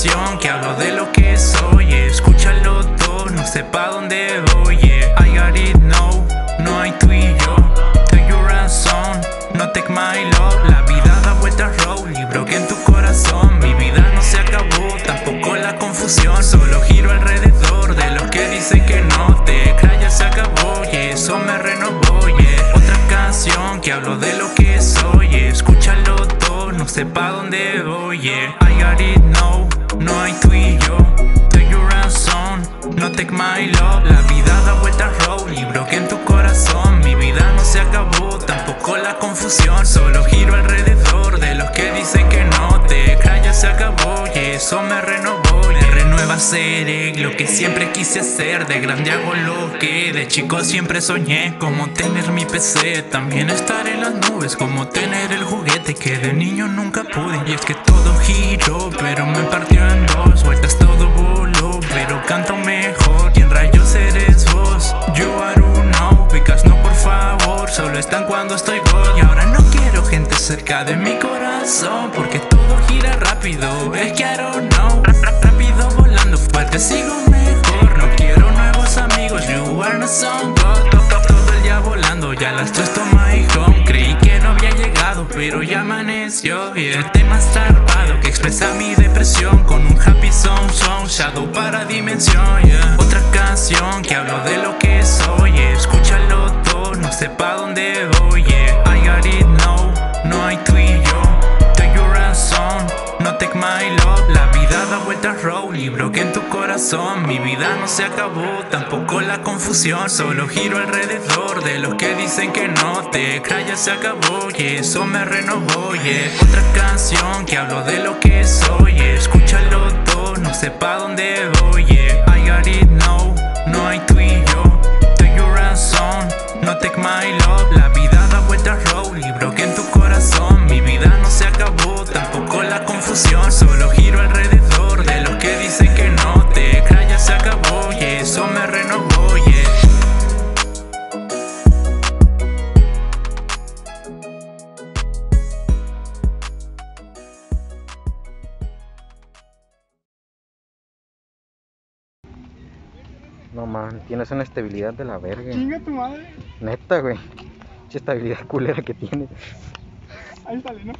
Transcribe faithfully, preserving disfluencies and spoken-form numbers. canción que hablo de lo que soy, yeah. Escúchalo todo, no sé pa' dónde voy, yeah. I got it now, no hay tú y yo. Take your ransom, no take my love. La vida da vueltas, roll, libro que en tu corazón. Mi vida no se acabó, tampoco la confusión. Solo giro alrededor de los que dicen que no. Te creas, ya se acabó, yeah. Eso me renovó, yeah. Otra canción que hablo de lo que soy, yeah. Escúchalo todo, no sé pa' dónde voy, yeah. I got it now, no hay tú y yo. Take your ransom, no take my love. La vida da vueltas, roll, libro que en tu corazón. Mi vida no se acabó, tampoco la confusión. Solo giro alrededor de los que dicen que no. Te creas, ya se acabó, yeah. Eso me renovó, yeah. Me renueva, seré lo que siempre quise hacer. De grande hago lo que de chico siempre soñé. Como tener mi P C, también estar en las nubes. Como tener el juguete que de niño nunca pude. Y es que todo giró, pero me partió en dos vueltas. Todo voló, pero canto mejor. ¿Quién rayos eres vos? You are now, picas no por favor. Solo están cuando estoy gol. Y ahora no quiero gente cerca de mi corazón, porque todo gira rápido, es que I don't know. Rápido volando, fuerte sigo mejor. No quiero nuevos amigos, you are not some god. Todo el día volando, ya las tres toma y home. Creí que no había llegado, pero ya amaneció. Y el tema está armado, que expresa mi depresión. Con un happy song, song, shadow para dimensión, yeah. Otra canción que hablo de lo que soy, yeah. Escúchalo todo, no sé pa' dónde voy, yeah. I got it now, no hay tú y yo. Take your ransom, no take my love. La vida da vueltas, roll, libro que en tu corazón. Mi vida no se acabó, tampoco la confusión. Solo giro alrededor de los que dicen que no. Te creas, ya se acabó, yeah. Eso me renovó, yeah. Otra canción que hablo de lo que soy, yeah. Escúchalo todo, no sé pa' dónde voy, yeah. I got it now, no hay tú y yo. Take your ransom, no take my love. La vida da vueltas, roll, libro que en tu corazón. Mi vida no se acabó, tampoco la confusión. Solo giro alrededor de los que dicen que no. Te creas, ya se acabó, yeah. Eso me renovó, yeah. No man, tienes una estabilidad de la verga. Chinga tu madre. Neta, güey. Qué estabilidad culera que tienes. Ahí sale, ¿no?